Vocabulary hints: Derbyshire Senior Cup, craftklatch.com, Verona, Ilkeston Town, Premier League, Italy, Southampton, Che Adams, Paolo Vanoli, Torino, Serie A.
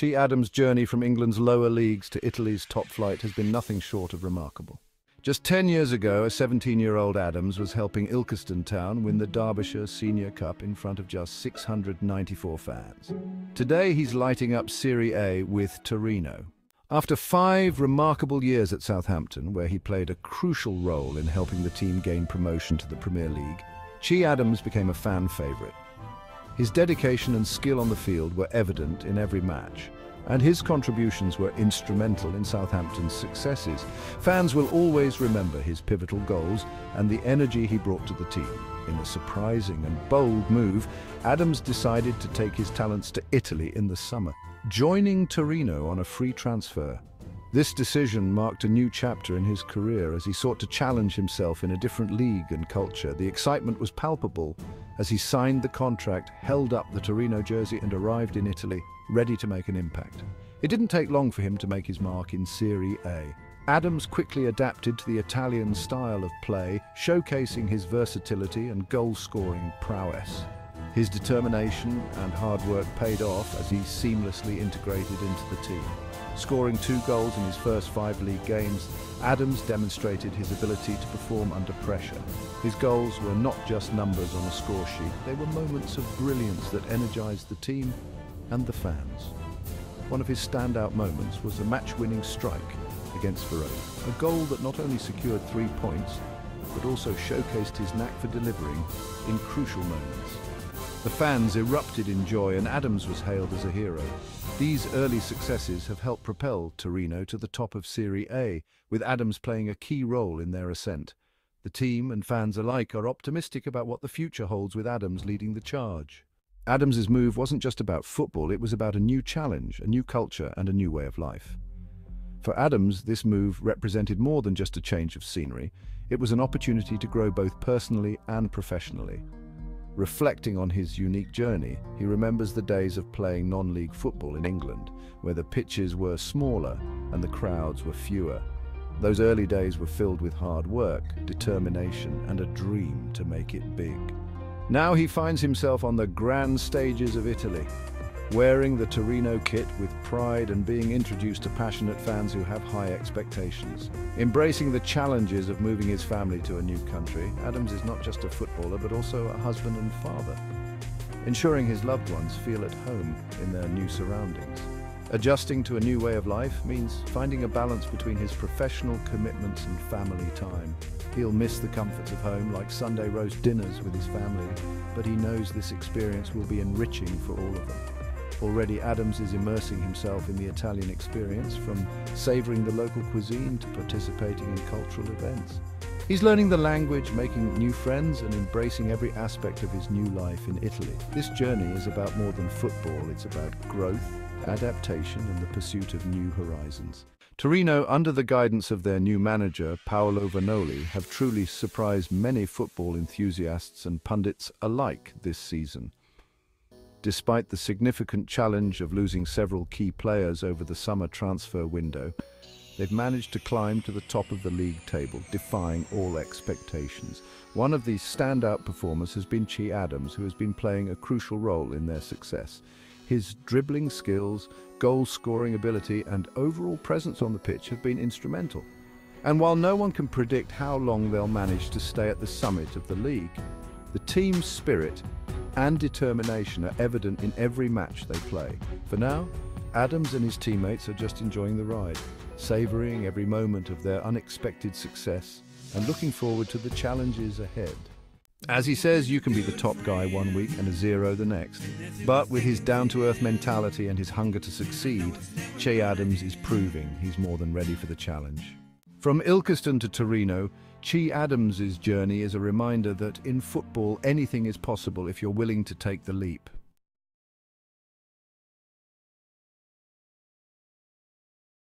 Che Adams' journey from England's lower leagues to Italy's top flight has been nothing short of remarkable. Just 10 years ago, a 17-year-old Adams was helping Ilkeston Town win the Derbyshire Senior Cup in front of just 694 fans. Today, he's lighting up Serie A with Torino. After 5 remarkable years at Southampton, where he played a crucial role in helping the team gain promotion to the Premier League, Che Adams became a fan favourite. His dedication and skill on the field were evident in every match, and his contributions were instrumental in Southampton's successes. Fans will always remember his pivotal goals and the energy he brought to the team. In a surprising and bold move, Adams decided to take his talents to Italy in the summer, joining Torino on a free transfer. This decision marked a new chapter in his career as he sought to challenge himself in a different league and culture. The excitement was palpable as he signed the contract, held up the Torino jersey and arrived in Italy, ready to make an impact. It didn't take long for him to make his mark in Serie A. Adams quickly adapted to the Italian style of play, showcasing his versatility and goal-scoring prowess. His determination and hard work paid off as he seamlessly integrated into the team. Scoring 2 goals in his first 5 league games, Adams demonstrated his ability to perform under pressure. His goals were not just numbers on a score sheet, they were moments of brilliance that energized the team and the fans. One of his standout moments was a match-winning strike against Verona, a goal that not only secured 3 points, but also showcased his knack for delivering in crucial moments. The fans erupted in joy and Adams was hailed as a hero. These early successes have helped propel Torino to the top of Serie A, with Adams playing a key role in their ascent. The team and fans alike are optimistic about what the future holds with Adams leading the charge. Adams's move wasn't just about football, it was about a new challenge, a new culture and a new way of life. For Adams, this move represented more than just a change of scenery. It was an opportunity to grow both personally and professionally. Reflecting on his unique journey, he remembers the days of playing non-league football in England, where the pitches were smaller and the crowds were fewer. Those early days were filled with hard work, determination, and a dream to make it big. Now he finds himself on the grand stages of Italy, wearing the Torino kit with pride and being introduced to passionate fans who have high expectations. Embracing the challenges of moving his family to a new country, Adams is not just a footballer but also a husband and father, ensuring his loved ones feel at home in their new surroundings. Adjusting to a new way of life means finding a balance between his professional commitments and family time. He'll miss the comforts of home, like Sunday roast dinners with his family, but he knows this experience will be enriching for all of them. Already, Adams is immersing himself in the Italian experience, from savouring the local cuisine to participating in cultural events. He's learning the language, making new friends, and embracing every aspect of his new life in Italy. This journey is about more than football, it's about growth, adaptation, and the pursuit of new horizons. Torino, under the guidance of their new manager, Paolo Vanoli, have truly surprised many football enthusiasts and pundits alike this season. Despite the significant challenge of losing several key players over the summer transfer window, they've managed to climb to the top of the league table, defying all expectations. One of these standout performers has been Che Adams, who has been playing a crucial role in their success. His dribbling skills, goal-scoring ability and overall presence on the pitch have been instrumental. And while no one can predict how long they'll manage to stay at the summit of the league, the team's spirit and determination are evident in every match they play. For now, Adams and his teammates are just enjoying the ride, savouring every moment of their unexpected success and looking forward to the challenges ahead. As he says, you can be the top guy one week and a zero the next, but with his down-to-earth mentality and his hunger to succeed, Che Adams is proving he's more than ready for the challenge. From Ilkeston to Torino, Che Adams' journey is a reminder that in football anything is possible if you're willing to take the leap.